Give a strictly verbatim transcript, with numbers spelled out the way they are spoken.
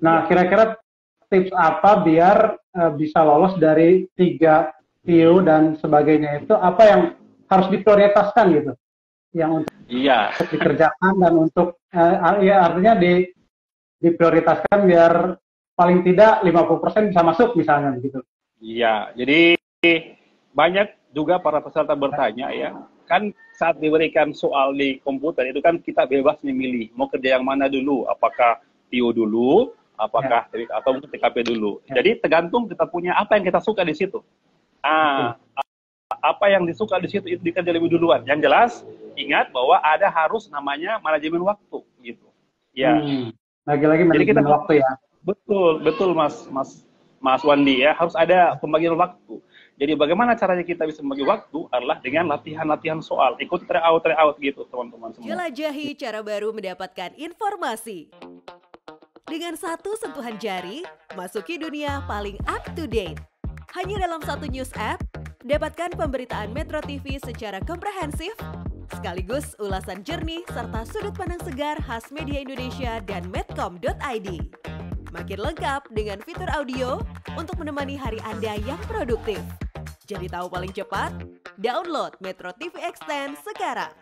Nah, kira-kira tips apa biar uh, bisa lolos dari tiga T I O dan sebagainya itu, apa yang harus diprioritaskan gitu, yang untuk iya. dikerjakan dan untuk uh, ya artinya di diprioritaskan biar paling tidak lima puluh persen bisa masuk misalnya gitu. Iya, jadi banyak juga para peserta bertanya ya, kan saat diberikan soal di komputer itu kan kita bebas memilih mau kerja yang mana dulu, apakah T I O dulu, apakah ya. atau mungkin T K P dulu. Ya. Jadi tergantung kita punya apa yang kita suka di situ. Ah, apa yang disuka di situ itu dikerja lebih duluan. Yang jelas ingat bahwa ada harus namanya manajemen waktu gitu. Ya. Hmm. Lagi-lagi manajemen waktu ya. Betul, betul Mas Mas Mas Wandi ya, harus ada pembagian waktu. Jadi bagaimana caranya kita bisa membagi waktu adalah dengan latihan-latihan soal, ikut tryout tryout gitu teman-teman semua. Jelajahi cara baru mendapatkan informasi. Dengan satu sentuhan jari, masuki dunia paling up to date. Hanya dalam satu news app, dapatkan pemberitaan Metro T V secara komprehensif, sekaligus ulasan jernih serta sudut pandang segar khas media Indonesia dan medcom dot i d. Makin lengkap dengan fitur audio untuk menemani hari Anda yang produktif. Jadi tahu paling cepat, download Metro T V X ten sekarang.